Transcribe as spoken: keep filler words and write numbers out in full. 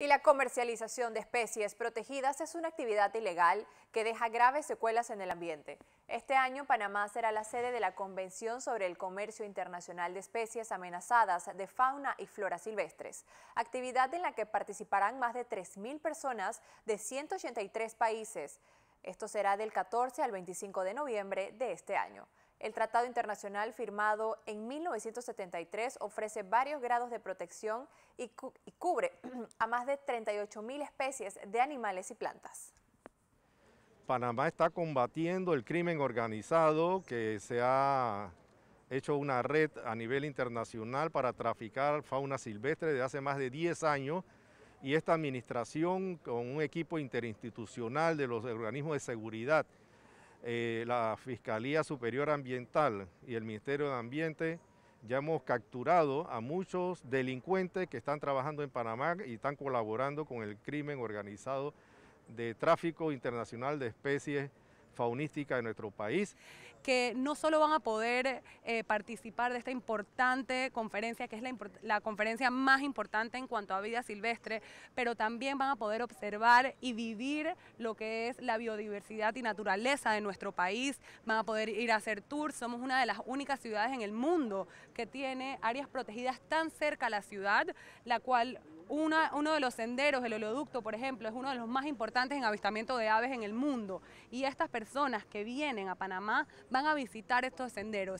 Y la comercialización de especies protegidas es una actividad ilegal que deja graves secuelas en el ambiente. Este año, Panamá será la sede de la Convención sobre el Comercio Internacional de Especies Amenazadas de Fauna y Flora Silvestres, actividad en la que participarán más de tres mil personas de ciento ochenta y tres países. Esto será del catorce al veinticinco de noviembre de este año. El tratado internacional firmado en mil novecientos setenta y tres ofrece varios grados de protección y, cu y cubre a más de treinta y ocho mil especies de animales y plantas. Panamá está combatiendo el crimen organizado, que se ha hecho una red a nivel internacional para traficar fauna silvestre desde hace más de diez años, y esta administración, con un equipo interinstitucional de los organismos de seguridad, Eh, la Fiscalía Superior Ambiental y el Ministerio de Ambiente, ya hemos capturado a muchos delincuentes que están trabajando en Panamá y están colaborando con el crimen organizado de tráfico internacional de especies faunística de nuestro país. Que no solo van a poder eh, participar de esta importante conferencia, que es la, la conferencia más importante en cuanto a vida silvestre, pero también van a poder observar y vivir lo que es la biodiversidad y naturaleza de nuestro país, van a poder ir a hacer tours. Somos una de las únicas ciudades en el mundo que tiene áreas protegidas tan cerca a la ciudad, la cual... Una, uno de los senderos, el oleoducto, por ejemplo, es uno de los más importantes en avistamiento de aves en el mundo, y estas personas que vienen a Panamá van a visitar estos senderos.